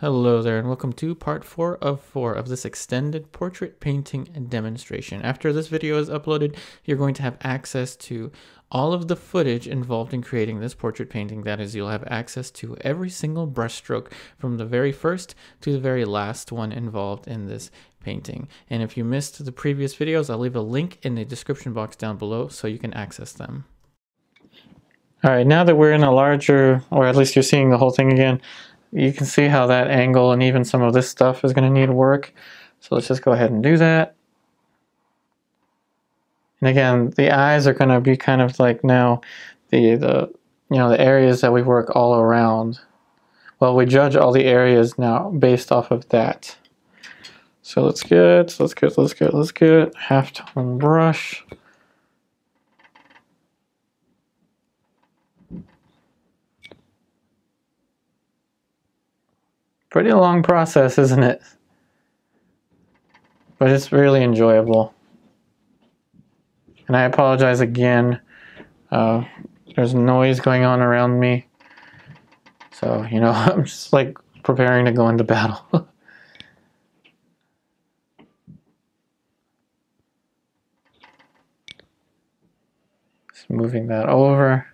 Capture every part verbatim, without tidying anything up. Hello there and welcome to part four of four of this extended portrait painting demonstration. After this video is uploaded, you're going to have access to all of the footage involved in creating this portrait painting. That is, you'll have access to every single brushstroke from the very first to the very last one involved in this painting. And if you missed the previous videos, I'll leave a link in the description box down below so you can access them. All right, now that we're in a larger, or at least you're seeing the whole thing again, you can see how that angle and even some of this stuff is going to need work. So let's just go ahead and do that. And again, the eyes are going to be kind of like now the, the, you know, the areas that we work all around. Well, we judge all the areas now based off of that. So let's get, let's get, let's get, let's get halftone brush. Pretty long process, isn't it? But it's really enjoyable. And I apologize again. Uh, there's noise going on around me. So, you know, I'm just like preparing to go into battle. Just moving that over.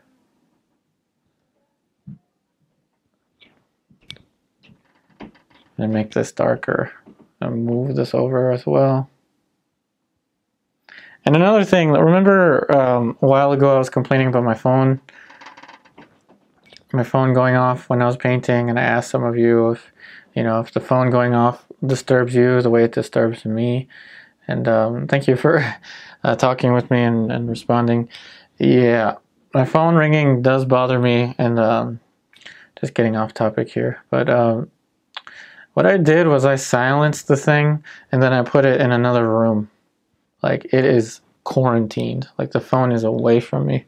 And make this darker and move this over as well. And another thing, remember um, a while ago I was complaining about my phone my phone going off when I was painting, and I asked some of you if you know if the phone going off disturbs you the way it disturbs me. And um, thank you for uh, talking with me and, and responding. Yeah, my phone ringing does bother me. And um, just getting off topic here, but um, what I did was I silenced the thing and then I put it in another room. Like, it is quarantined. Like, the phone is away from me.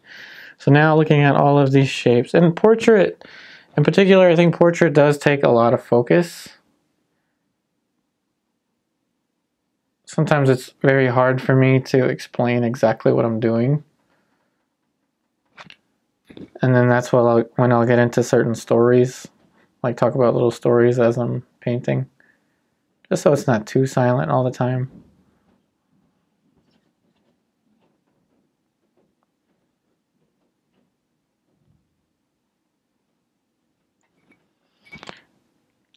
So now looking at all of these shapes, and portrait in particular, I think portrait does take a lot of focus. Sometimes it's very hard for me to explain exactly what I'm doing. And then that's what I'll, when I'll get into certain stories, like talk about little stories as I'm painting, just so it's not too silent all the time.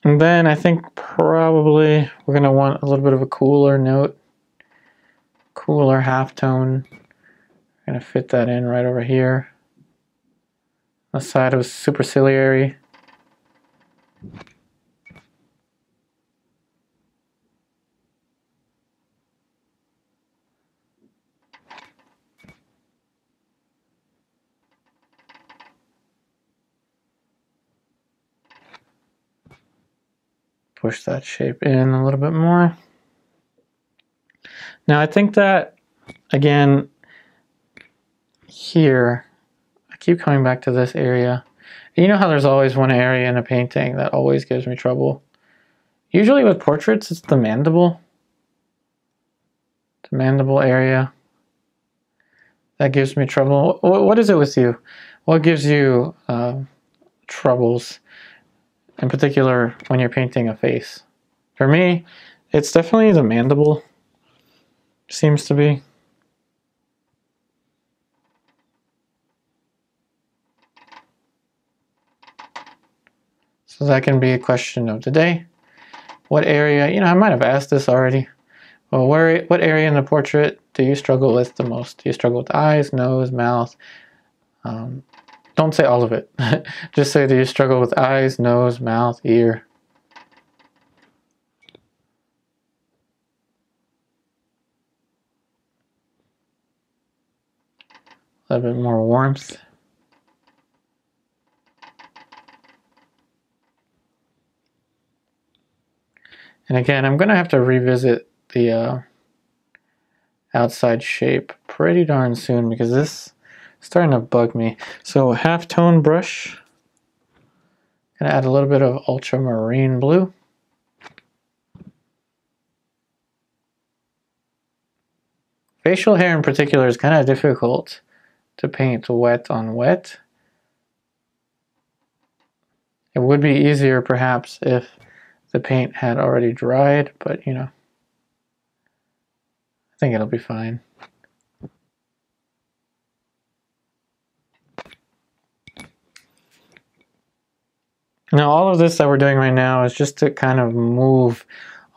And then I think probably we're going to want a little bit of a cooler note, cooler halftone. I'm going to fit that in right over here. The side of superciliary. Push that shape in a little bit more. Now I think that, again, here, I keep coming back to this area. You know how there's always one area in a painting that always gives me trouble? Usually with portraits, it's the mandible. The mandible area. That gives me trouble. What, what is it with you? What gives you uh, troubles? In particular, when you're painting a face. For me, it's definitely the mandible. Seems to be. So that can be a question of today. What area, you know, I might have asked this already. Well, where, what area in the portrait do you struggle with the most? Do you struggle with eyes, nose, mouth? Um, Don't say all of it. Just say, do you struggle with eyes, nose, mouth, ear? A little bit more warmth. And again, I'm going to have to revisit the uh, outside shape pretty darn soon, because this starting to bug me. So half tone brush. Gonna add a little bit of ultramarine blue. Facial hair in particular is kind of difficult to paint wet on wet. It would be easier perhaps if The paint had already dried, but you know, I think it'll be fine. Now all of this that we're doing right now is just to kind of move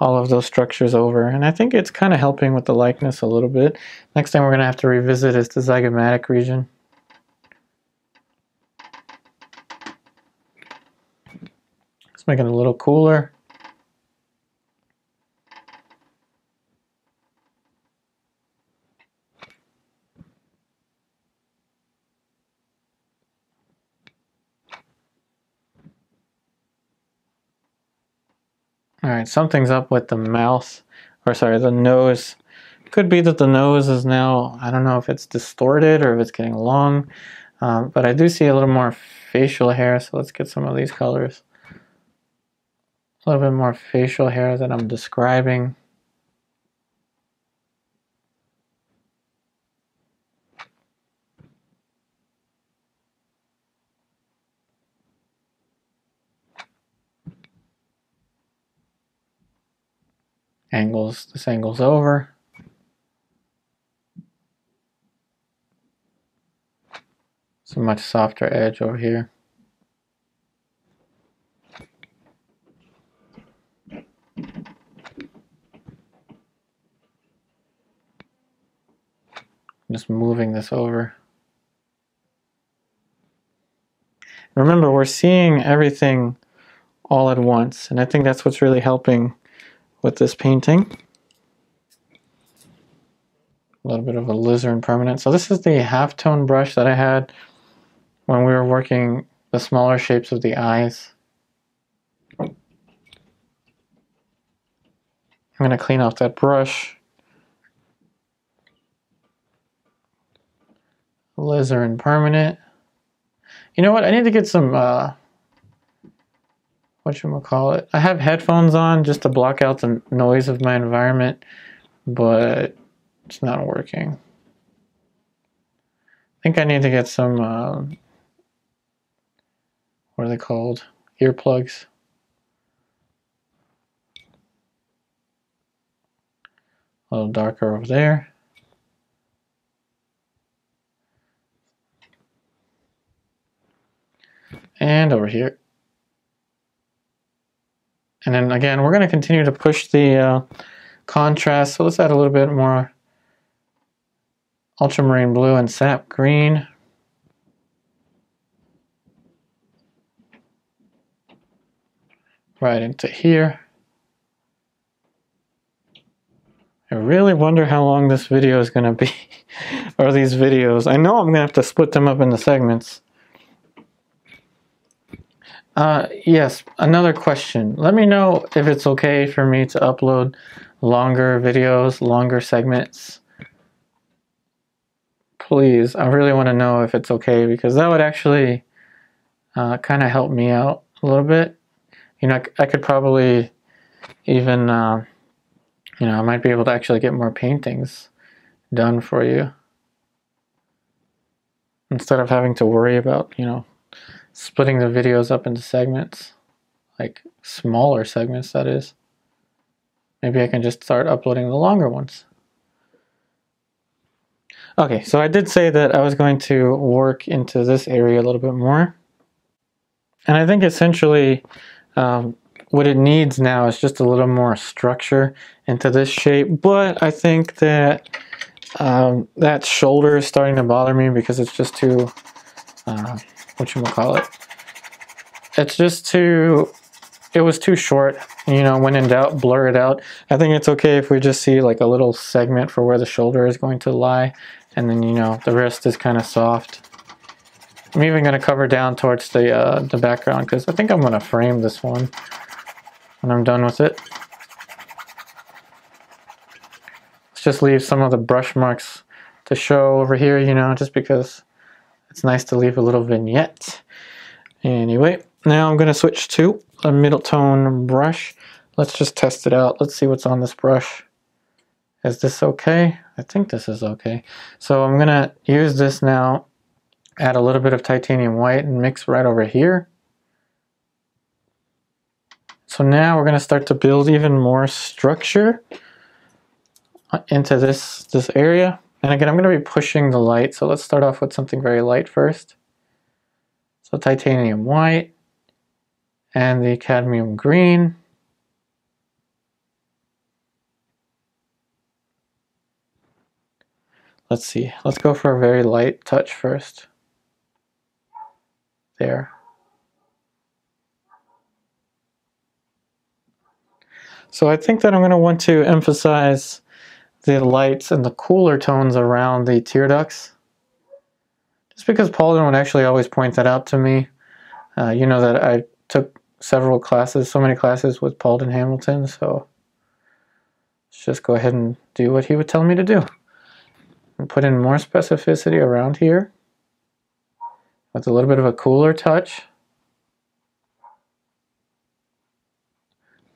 all of those structures over, and I think it's kind of helping with the likeness a little bit. Next thing we're going to have to revisit is the zygomatic region. Let's make it a little cooler. All right, something's up with the mouth, or sorry, the nose. Could be that the nose is now, I don't know if it's distorted or if it's getting long, um, but I do see a little more facial hair, so let's get some of these colors. A little bit more facial hair that I'm describing. Angles, this angle's over. It's a much softer edge over here. I'm just moving this over. Remember, we're seeing everything all at once, and I think that's what's really helping with this painting. A little bit of alizarin permanent. So this is the halftone brush that I had when we were working the smaller shapes of the eyes. I'm going to clean off that brush. Alizarin permanent. You know what? I need to get some uh, whatchamacallit. I have headphones on just to block out the noise of my environment, but it's not working. I think I need to get some, um, what are they called? Earplugs. A little darker over there. And over here. And then again, we're going to continue to push the uh, contrast. So let's add a little bit more ultramarine blue and sap green. Right into here. I really wonder how long this video is going to be, or these videos. I know I'm going to have to split them up into segments. Uh, yes, another question. Let me know if it's okay for me to upload longer videos, longer segments. Please, I really want to know if it's okay, because that would actually uh, kind of help me out a little bit. You know, I, I could probably even, uh, you know, I might be able to actually get more paintings done for you, instead of having to worry about, you know, splitting the videos up into segments, like smaller segments, that is. Maybe I can just start uploading the longer ones. Okay, so I did say that I was going to work into this area a little bit more. And I think essentially um, what it needs now is just a little more structure into this shape, but I think that um, that shoulder is starting to bother me because it's just too... Uh, whatchamacallit, it's just too, it was too short, you know, when in doubt, blur it out. I think it's okay if we just see like a little segment for where the shoulder is going to lie, and then, you know, the wrist is kind of soft. I'm even going to cover down towards the, uh, the background, because I think I'm going to frame this one when I'm done with it. Let's just leave some of the brush marks to show over here, you know, just because it's nice to leave a little vignette. Anyway, now I'm going to switch to a middle tone brush. Let's just test it out. Let's see what's on this brush. Is this okay? I think this is okay. So I'm going to use this now, add a little bit of titanium white and mix right over here. So now we're going to start to build even more structure into this, this area. And again, I'm going to be pushing the light. So let's start off with something very light first. So titanium white and the cadmium green. Let's see, let's go for a very light touch first. There. So I think that I'm going to want to emphasize the lights and the cooler tones around the tear ducts. Just because Paulden would actually always point that out to me. Uh, you know that I took several classes, so many classes with Paulden Hamilton, so let's just go ahead and do what he would tell me to do. And put in more specificity around here with a little bit of a cooler touch.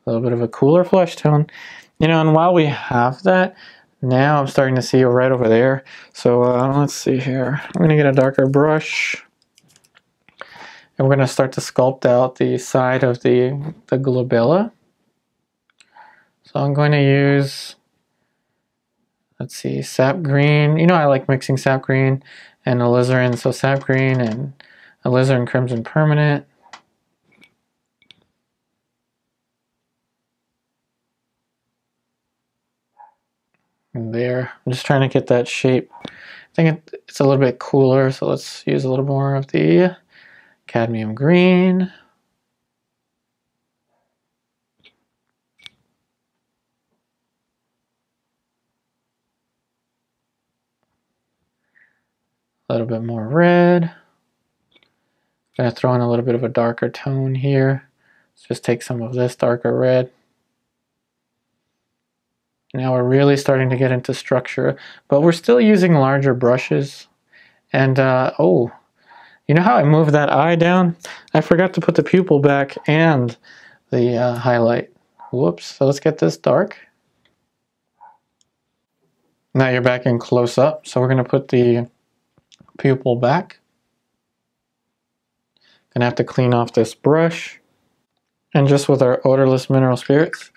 A little bit of a cooler flesh tone. You know, and while we have that, now I'm starting to see right over there. So uh, let's see here. I'm going to get a darker brush. And we're going to start to sculpt out the side of the, the glabella. So I'm going to use, let's see, sap green. You know I like mixing sap green and alizarin. So sap green and alizarin crimson permanent. There. I'm just trying to get that shape. I think it, it's a little bit cooler, so let's use a little more of the cadmium green. A little bit more red. I'm going to throw in a little bit of a darker tone here. Let's just take some of this darker red. Now we're really starting to get into structure, but we're still using larger brushes. And uh, oh, you know how I moved that eye down? I forgot to put the pupil back and the uh, highlight. Whoops, so let's get this dark. Now you're back in close up, so we're going to put the pupil back. Gonna have to clean off this brush. And just with our odorless mineral spirits,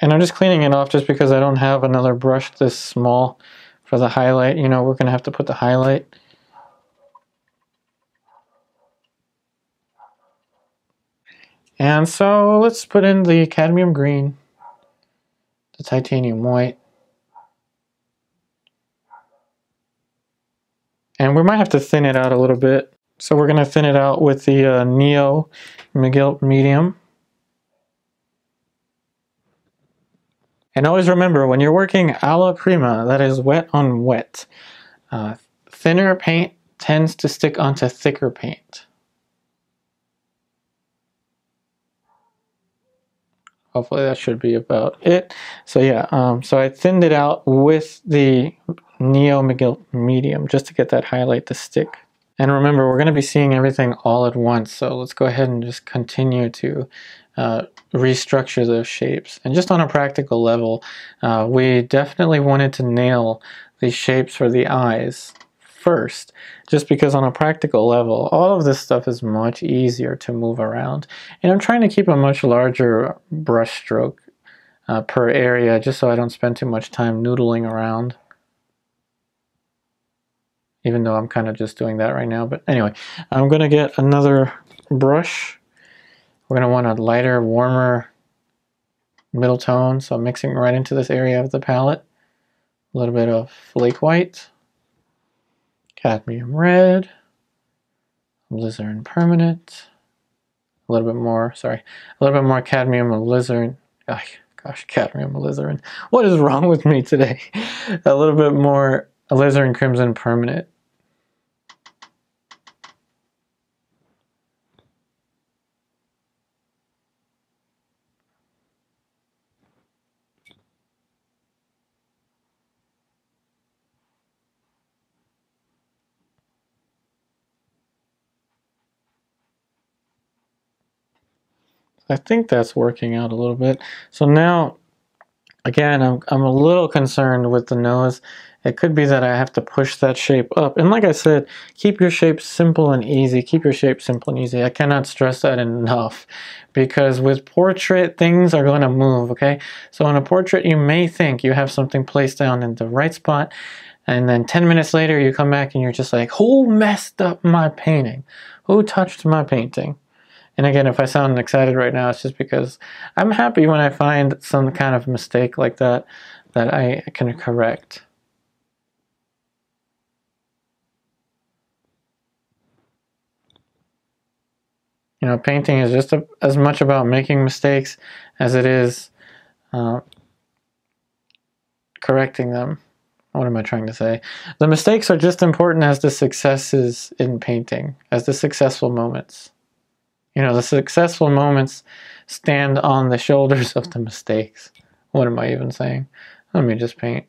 and I'm just cleaning it off just because I don't have another brush this small for the highlight. You know, we're going to have to put the highlight. And so let's put in the cadmium green, the titanium white. And we might have to thin it out a little bit. So we're going to thin it out with the uh, Neo Megilp Medium. And always remember, when you're working alla prima, that is wet on wet, uh, thinner paint tends to stick onto thicker paint. Hopefully that should be about it. So yeah, um, so I thinned it out with the Neo Megilp Medium just to get that highlight to stick. And remember, we're going to be seeing everything all at once, so let's go ahead and just continue to uh, restructure those shapes. And just on a practical level, uh, we definitely wanted to nail the shapes for the eyes first, just because on a practical level, all of this stuff is much easier to move around. And I'm trying to keep a much larger brush stroke uh, per area, just so I don't spend too much time noodling around. Even though I'm kind of just doing that right now. But anyway, I'm going to get another brush. We're going to want a lighter, warmer middle tone. So I'm mixing right into this area of the palette. A little bit of flake white, cadmium red, alizarin permanent, a little bit more, sorry, a little bit more cadmium alizarin. Oh, gosh, cadmium alizarin. What is wrong with me today? A little bit more alizarin crimson permanent. I think that's working out a little bit. So now, again, I'm, I'm a little concerned with the nose It could be that I have to push that shape up. And like I said, keep your shape simple and easy. Keep your shape simple and easy. I cannot stress that enough, because with portrait, things are going to move, okay? So in a portrait, you may think you have something placed down in the right spot, and then ten minutes later, you come back and you're just like, who messed up my painting? Who touched my painting? And again, if I sound excited right now, it's just because I'm happy when I find some kind of mistake like that that I can correct. You know, painting is just a, as much about making mistakes as it is uh, correcting them. What am I trying to say? The mistakes are just important as the successes in painting, as the successful moments. You know, the successful moments stand on the shoulders of the mistakes. What am I even saying? Let me just paint.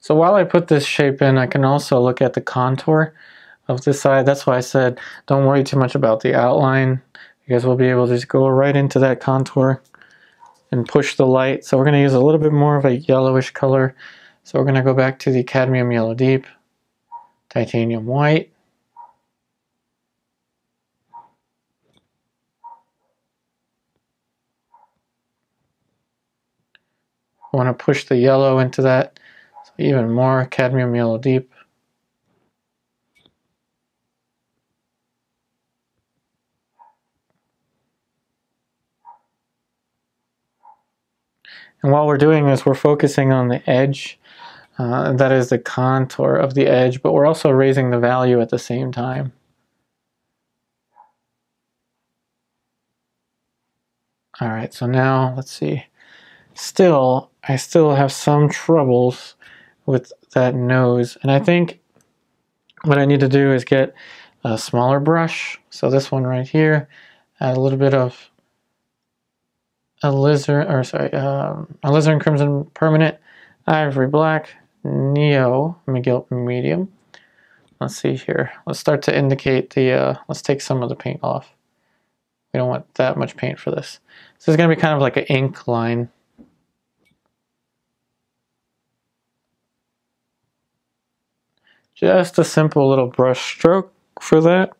So while I put this shape in, I can also look at the contour of this side. That's why I said don't worry too much about the outline, because we'll be able to just go right into that contour and push the light. So we're going to use a little bit more of a yellowish color. So we're going to go back to the Cadmium Yellow Deep, Titanium White. I want to push the yellow into that. Even more Cadmium Yellow Deep. And while we're doing this, we're focusing on the edge. Uh, that is the contour of the edge, but we're also raising the value at the same time. All right, so now let's see. Still, I still have some troubles with that nose, and I think what I need to do is get a smaller brush. So this one right here, add a little bit of Alizarin, or sorry, um, Alizarin Crimson Permanent, Ivory Black, Neo Megilp Medium. Let's see here. Let's start to indicate the. Uh, let's take some of the paint off. We don't want that much paint for this. This is going to be kind of like an ink line. Just a simple little brush stroke for that.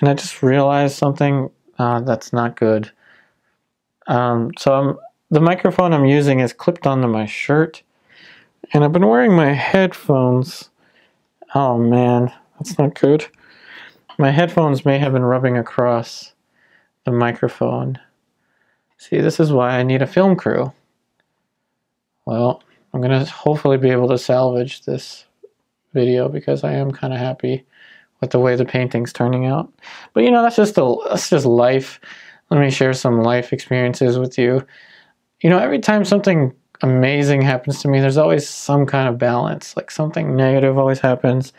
And I just realized something uh, that's not good. Um, so I'm, the microphone I'm using is clipped onto my shirt, and I've been wearing my headphones. Oh man, that's not good. My headphones may have been rubbing across the microphone. See, this is why I need a film crew. Well, I'm going to hopefully be able to salvage this video, because I am kind of happy with the way the painting's turning out. But you know, that's just, a, that's just life. Let me share some life experiences with you. You know, every time something amazing happens to me, there's always some kind of balance. Like something negative always happens.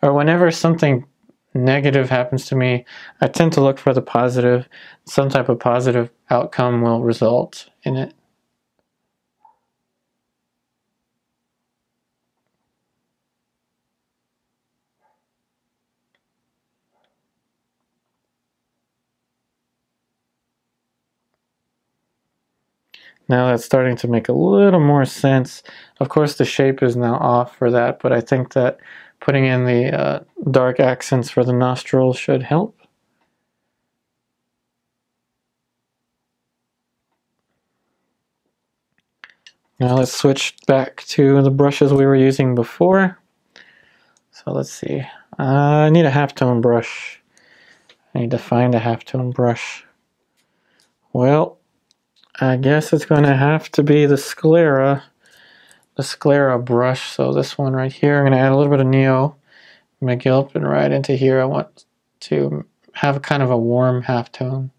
Or whenever something negative happens to me, I tend to look for the positive. Some type of positive outcome will result in it. Now that's starting to make a little more sense. Of course, the shape is now off for that, but I think that putting in the uh, dark accents for the nostrils should help. Now let's switch back to the brushes we were using before. So let's see. Uh, I need a halftone brush. I need to find a halftone brush. Well, I guess it's going to have to be the sclera, the sclera brush. So this one right here, I'm going to add a little bit of Neo Megilp, and right into here I want to have kind of a warm halftone.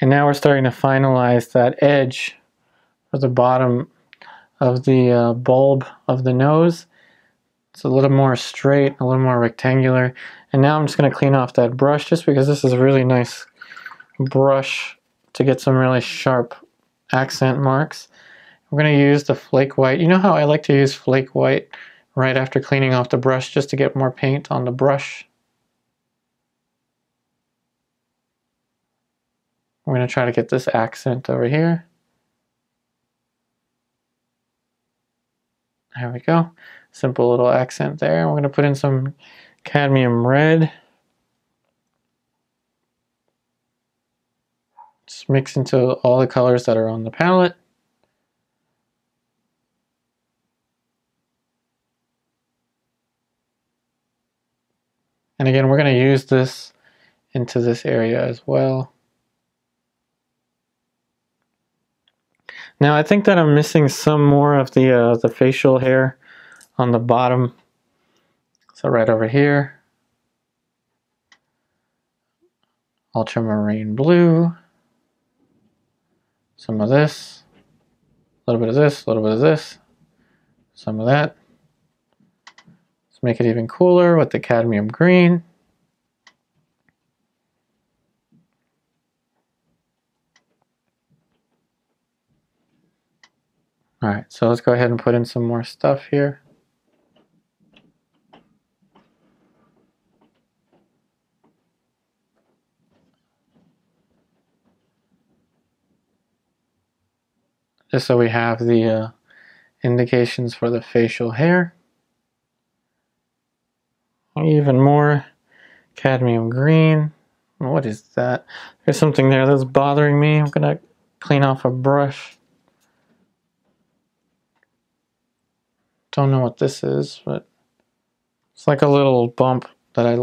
And now we're starting to finalize that edge for the bottom of the uh, bulb of the nose. It's a little more straight, a little more rectangular. And now I'm just going to clean off that brush, just because this is a really nice brush to get some really sharp accent marks. We're going to use the Flake White. You know how I like to use Flake White right after cleaning off the brush, just to get more paint on the brush. We're going to try to get this accent over here. There we go. Simple little accent there. We're going to put in some cadmium red. Just mix into all the colors that are on the palette. And again, we're going to use this into this area as well. Now I think that I'm missing some more of the uh, the facial hair on the bottom. So right over here, ultramarine blue, some of this, a little bit of this, a little bit of this, some of that. Let's make it even cooler with the cadmium green. Alright, so let's go ahead and put in some more stuff here. Just so we have the uh, indications for the facial hair. Even more cadmium green. What is that? There's something there that's bothering me. I'm going to clean off a brush. Don't know what this is, but it's like a little bump that I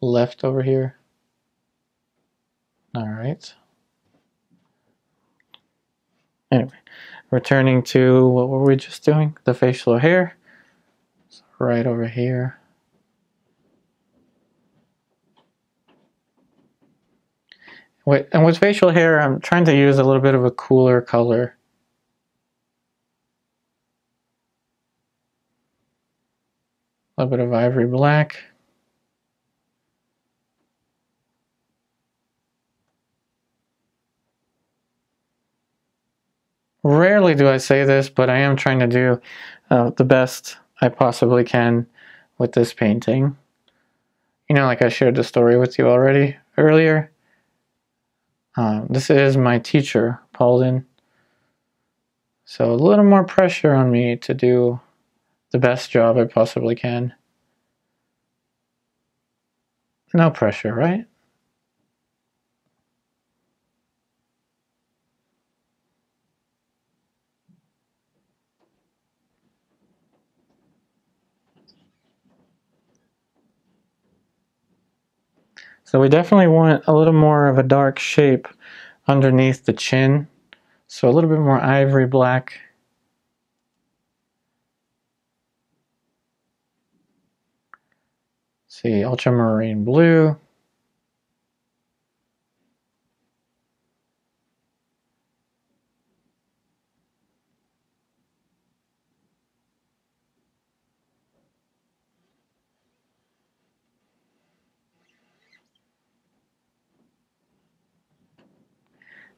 left over here. All right. Anyway, returning to what were we just doing? The facial hair. It's right over here. Wait, and with facial hair, I'm trying to use a little bit of a cooler color. A bit of ivory black. Rarely do I say this, but I am trying to do uh, the best I possibly can with this painting. You know, like I shared the story with you already earlier. Um, this is my teacher, Paulden. So a little more pressure on me to do the best job I possibly can. No pressure, right? So we definitely want a little more of a dark shape underneath the chin. So a little bit more ivory black. The ultramarine blue,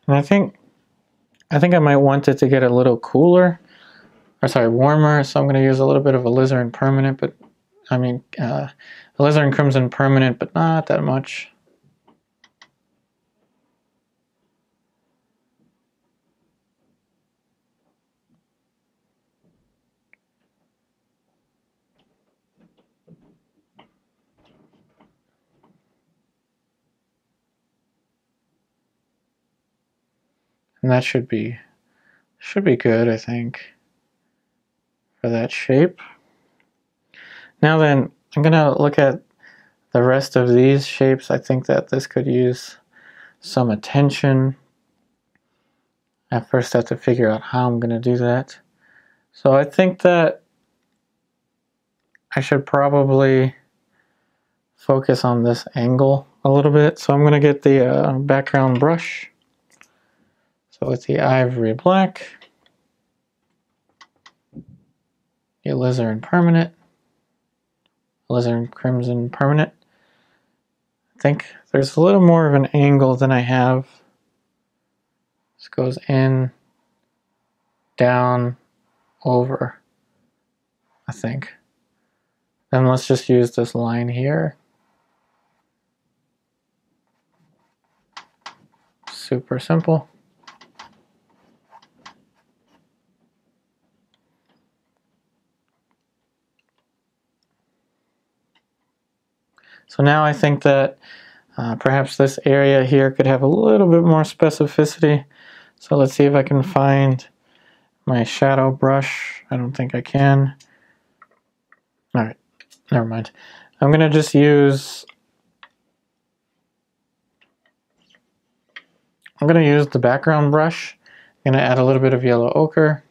and I think I think I might want it to get a little cooler, or sorry, warmer. So I'm going to use a little bit of Alizarin Permanent, but I mean, uh, Alizarin Crimson Permanent, but not that much. And that should be, should be good, I think, for that shape. Now then, I'm going to look at the rest of these shapes. I think that this could use some attention. I first have to figure out how I'm going to do that. So I think that I should probably focus on this angle a little bit. So I'm going to get the uh, background brush. Go with the Ivory Black, the Alizarin Permanent, Alizarin Crimson Permanent. I think there's a little more of an angle than I have. This goes in, down, over, I think. Then let's just use this line here. Super simple. So now I think that uh, perhaps this area here could have a little bit more specificity. So let's see if I can find my shadow brush. I don't think I can. All right, never mind. I'm gonna just use, I'm gonna use the background brush. I'm gonna add a little bit of yellow ochre,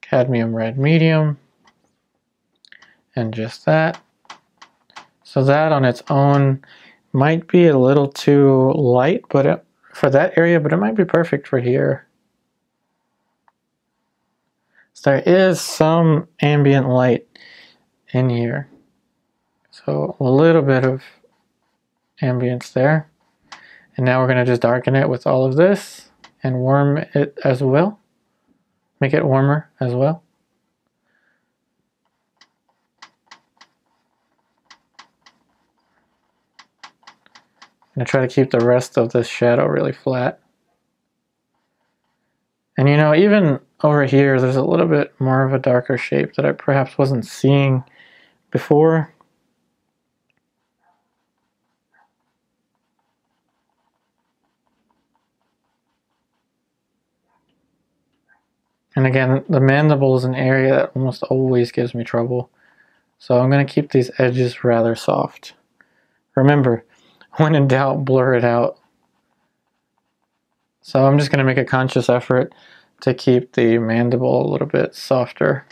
cadmium red medium, and just that. So that on its own might be a little too light, but it, for that area, but it might be perfect for here. So there is some ambient light in here. So a little bit of ambience there. And now we're gonna just darken it with all of this and warm it as well. Make it warmer as well. I'm going to try to keep the rest of this shadow really flat. And you know, even over here, there's a little bit more of a darker shape that I perhaps wasn't seeing before. And again, the mandible is an area that almost always gives me trouble. So I'm going to keep these edges rather soft. Remember, when in doubt, blur it out. So I'm just going to make a conscious effort to keep the mandible a little bit softer.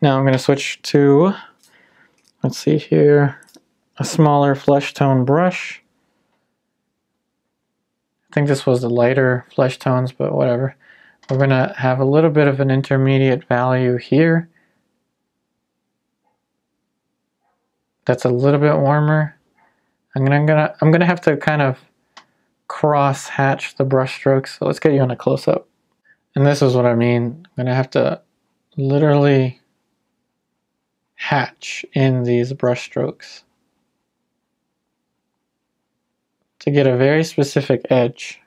Now I'm going to switch to, let's see here, a smaller flesh tone brush. I think this was the lighter flesh tones, but whatever. We're going to have a little bit of an intermediate value here. That's a little bit warmer. I'm going to I'm going to have to kind of cross hatch the brush strokes. So let's get you on a close up. And this is what I mean. I'm going to have to literally hatch in these brush strokes to get a very specific edge.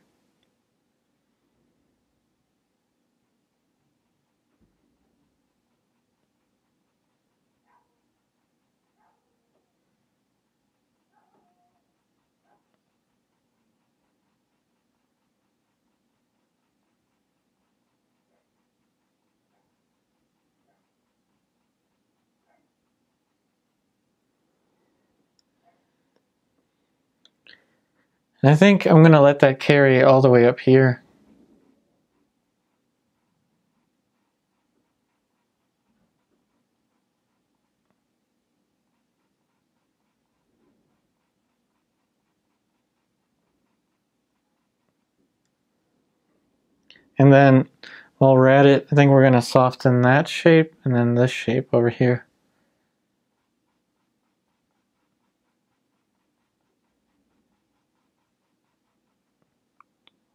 And I think I'm going to let that carry all the way up here. And then while we're at it, I think we're going to soften that shape and then this shape over here.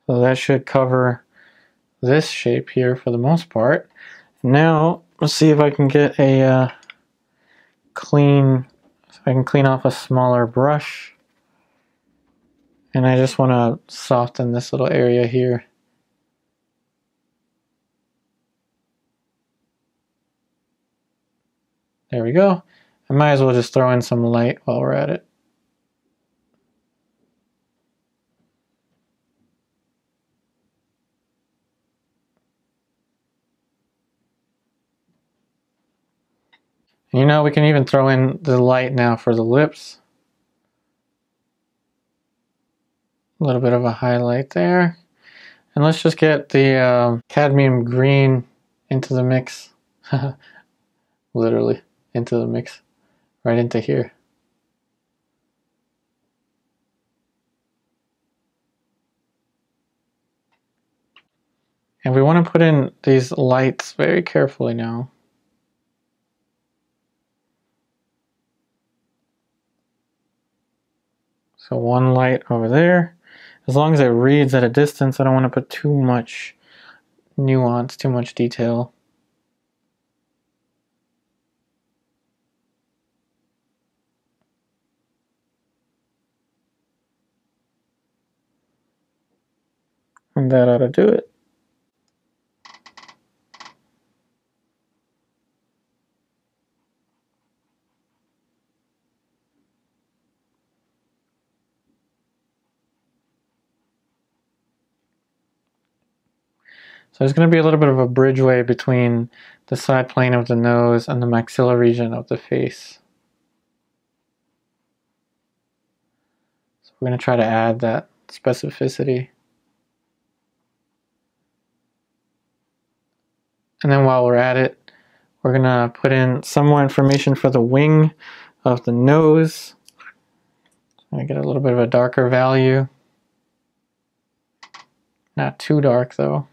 So that should cover this shape here for the most part. Now let's see if I can get a uh, clean, if I can clean off a smaller brush. And I just want to soften this little area here. There we go. I might as well just throw in some light while we're at it. You know, we can even throw in the light now for the lips. A little bit of a highlight there. And let's just get the um, cadmium green into the mix. literally into the mix, right into here. And we want to put in these lights very carefully now. So one light over there. As long as it reads at a distance, I don't want to put too much nuance, too much detail. And that ought to do it. So there's going to be a little bit of a bridgeway between the side plane of the nose and the maxilla region of the face. So we're going to try to add that specificity. And then while we're at it, we're going to put in some more information for the wing of the nose. I'm going to get a little bit of a darker value. Not too dark though.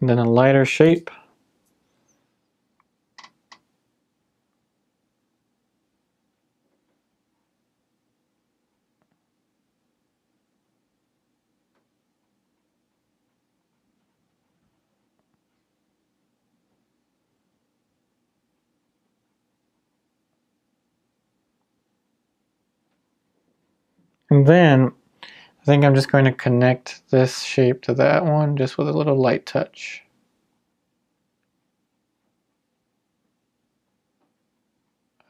And then a lighter shape. And then I think I'm just going to connect this shape to that one just with a little light touch.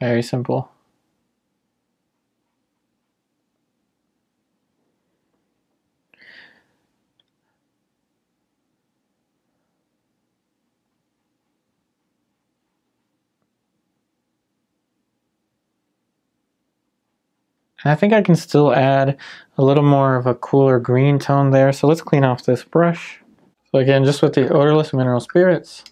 Very simple. And I think I can still add a little more of a cooler green tone there. So let's clean off this brush. So again, just with the odorless mineral spirits.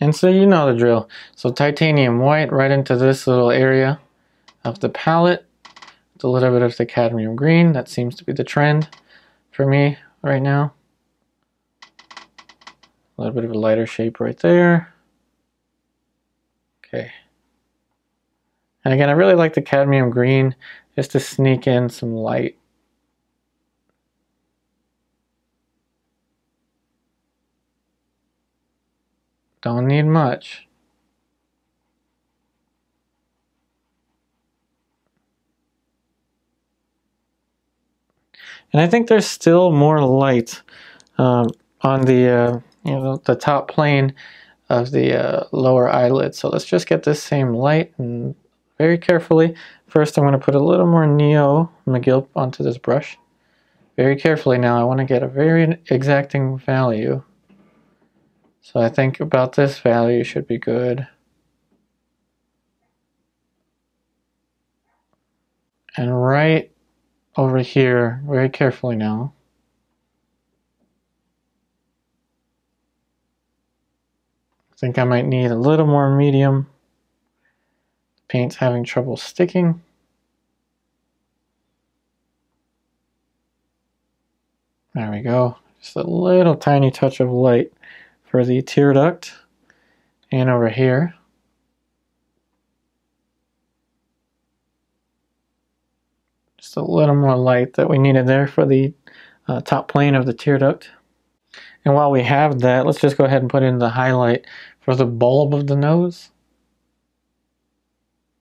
And so you know the drill. So titanium white right into this little area of the palette. With a little bit of the cadmium green. That seems to be the trend for me right now. A little bit of a lighter shape right there. Okay. And again, I really like the cadmium green just to sneak in some light. Don't need much. And I think there's still more light um, on the uh, you know, the top plane of the uh, lower eyelid. So let's just get this same light and very carefully. First, I'm going to put a little more Neo Megilp onto this brush. Very carefully now. I want to get a very exacting value. So I think about this value should be good. And right over here, very carefully now. I think I might need a little more medium. The paint's having trouble sticking. There we go. Just a little tiny touch of light for the tear duct, and over here. Just a little more light that we needed there for the uh, top plane of the tear duct. And while we have that, let's just go ahead and put in the highlight for the bulb of the nose.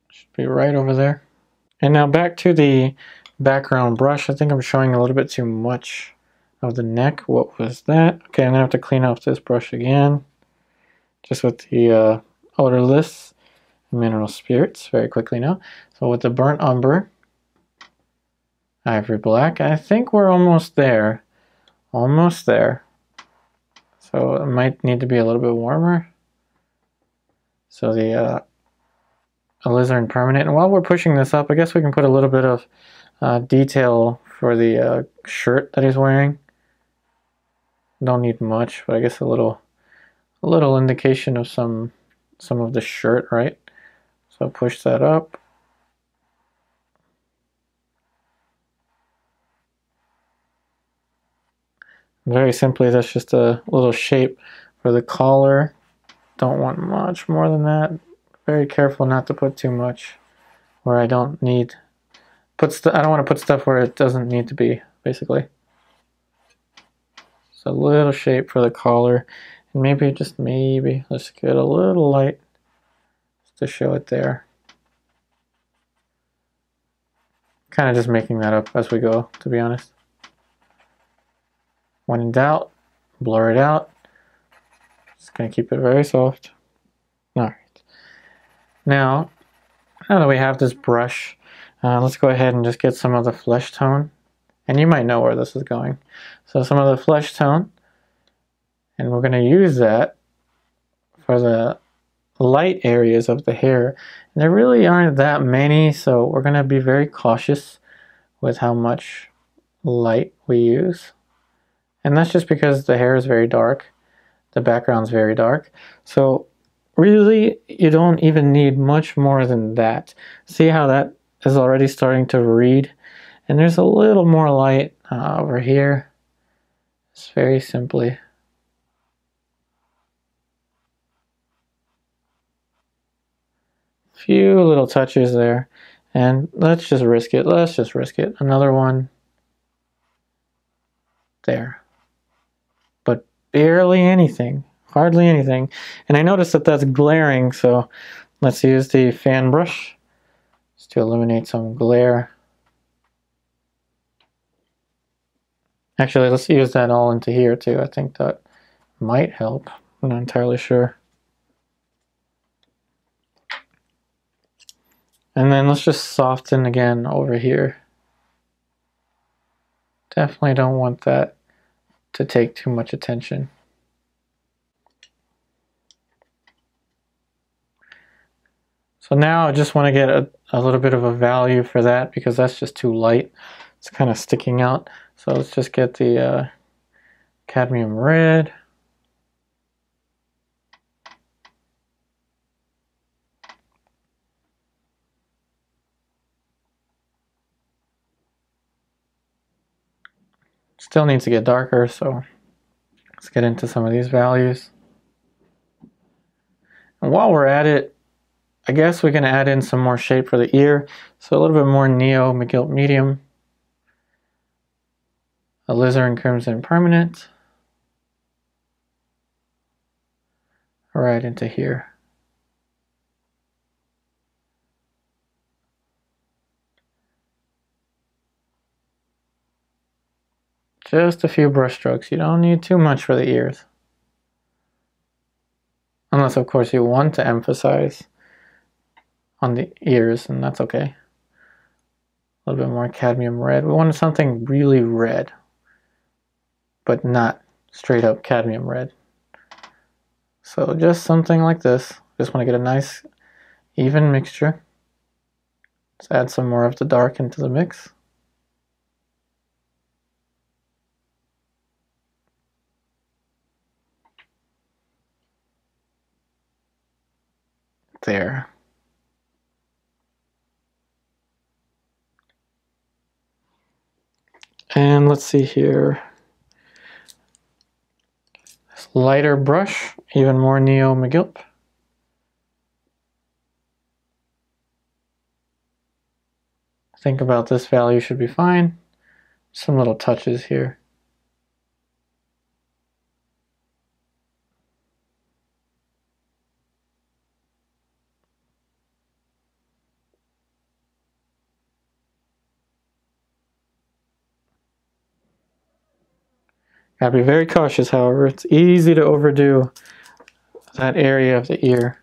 Should be right over there. And now back to the background brush. I think I'm showing a little bit too much of the neck. What was that? Okay, I'm gonna have to clean off this brush again, just with the uh, odorless mineral spirits very quickly now. So with the burnt umber, ivory black, I think we're almost there, almost there. So it might need to be a little bit warmer. So the uh, Alizarin Permanent. And while we're pushing this up, I guess we can put a little bit of uh, detail for the uh, shirt that he's wearing. Don't need much, but I guess a little, a little indication of some, some of the shirt, right? So push that up. Very simply, that's just a little shape for the collar. Don't want much more than that. Very careful not to put too much where I don't need. Put I don't want to put stuff where it doesn't need to be, basically. So a little shape for the collar, and maybe just maybe let's get a little light just to show it there. Kind of just making that up as we go, to be honest. When in doubt, blur it out. Just gonna keep it very soft. All right. Now, now that we have this brush, uh, let's go ahead and just get some of the flesh tone. And you might know where this is going. So some of the flesh tone, and we're gonna use that for the light areas of the hair. And there really aren't that many, so we're gonna be very cautious with how much light we use. And that's just because the hair is very dark, the background's very dark. So really, you don't even need much more than that. See how that is already starting to read? And there's a little more light uh, over here. It's very simply. Few little touches there. And let's just risk it, let's just risk it. Another one there. Barely anything, hardly anything. And I noticed that that's glaring, so let's use the fan brush just to eliminate some glare. Actually, let's use that all into here too. I think that might help. I'm not entirely sure. And then let's just soften again over here. Definitely don't want that to take too much attention. So now I just want to get a, a little bit of a value for that because that's just too light. It's kind of sticking out. So let's just get the uh, cadmium red. Still needs to get darker, so let's get into some of these values. And while we're at it, I guess we can add in some more shape for the ear. So a little bit more Neo Megilp Medium, Alizarin Crimson Permanent, right into here. Just a few brush strokes. You don't need too much for the ears. Unless, of course, you want to emphasize on the ears, and that's okay. A little bit more cadmium red. We want something really red, but not straight up cadmium red. So just something like this. Just want to get a nice, even mixture. Let's add some more of the dark into the mix. There. And let's see here. This lighter brush, even more Neo Megilp. Think about this value should be fine. Some little touches here. Gotta be very cautious, however. It's easy to overdo that area of the ear.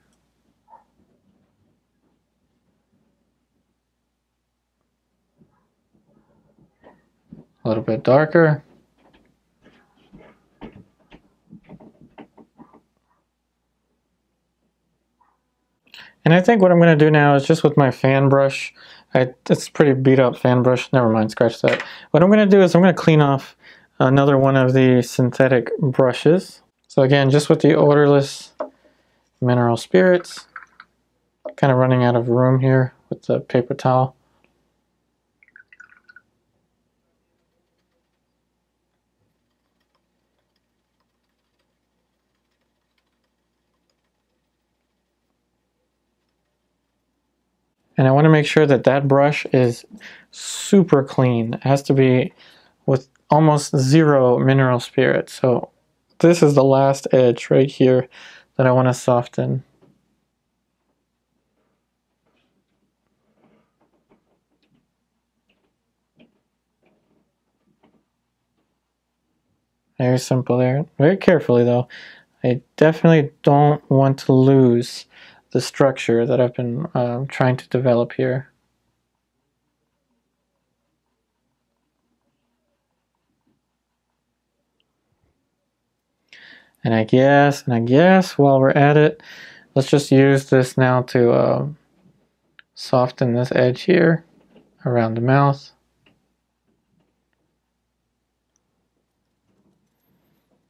A little bit darker. And I think what I'm going to do now is just with my fan brush, I, it's a pretty beat up fan brush, never mind, scratch that. What I'm going to do is I'm going to clean off another one of the synthetic brushes. So again, just with the odorless mineral spirits, kind of running out of room here with the paper towel. And I want to make sure that that brush is super clean. It has to be with almost zero mineral spirit. So this is the last edge right here that I want to soften. Very simple there. Very carefully though. I definitely don't want to lose the structure that I've been um, trying to develop here. And I guess, and I guess while we're at it, let's just use this now to um, soften this edge here around the mouth.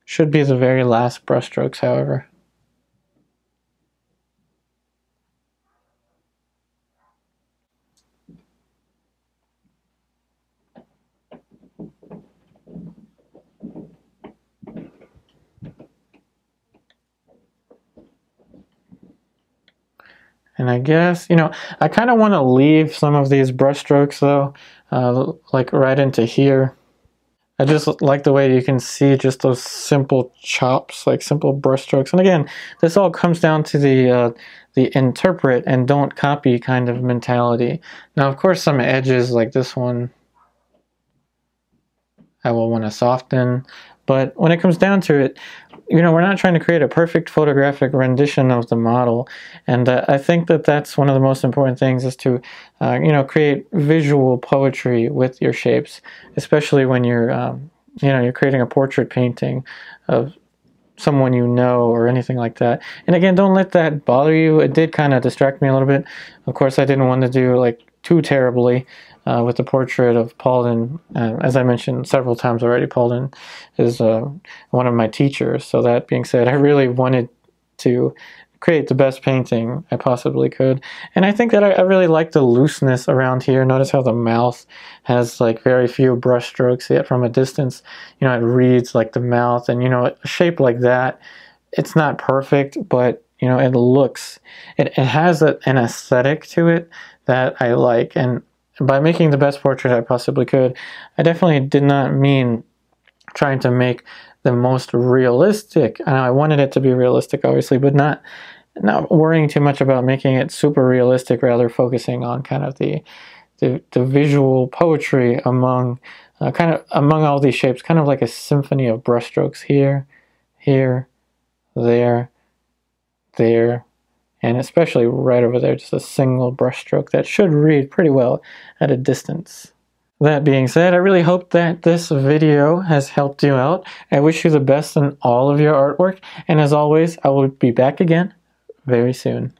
Should be the very last brush strokes, however. And I guess, you know, I kind of want to leave some of these brush strokes though, uh, like right into here. I just like the way you can see just those simple chops, like simple brush strokes. And again, this all comes down to the, uh, the interpret and don't copy kind of mentality. Now, of course, some edges like this one, I will want to soften. But when it comes down to it, you know, we're not trying to create a perfect photographic rendition of the model. And uh, I think that that's one of the most important things is to, uh, you know, create visual poetry with your shapes, especially when you're, um, you know, you're creating a portrait painting of someone you know or anything like that. And again, don't let that bother you. It did kind of distract me a little bit. Of course, I didn't want to do like too terribly. Uh, with the portrait of Paulden, uh, as I mentioned several times already, Paulden is uh, one of my teachers. So that being said, I really wanted to create the best painting I possibly could. And I think that I, I really like the looseness around here. Notice how the mouth has like very few brush strokes, yet from a distance, you know, it reads like the mouth. And, you know, a shape like that, it's not perfect, but, you know, it looks, it, it has a, an aesthetic to it that I like. And by making the best portrait I possibly could, I definitely did not mean trying to make the most realistic. I know I wanted it to be realistic, obviously, but not not worrying too much about making it super realistic, rather focusing on kind of the the, the visual poetry among uh, kind of among all these shapes, kind of like a symphony of brushstrokes here, here, there, there. And especially right over there, just a single brush stroke that should read pretty well at a distance. That being said, I really hope that this video has helped you out. I wish you the best in all of your artwork. And as always, I will be back again very soon.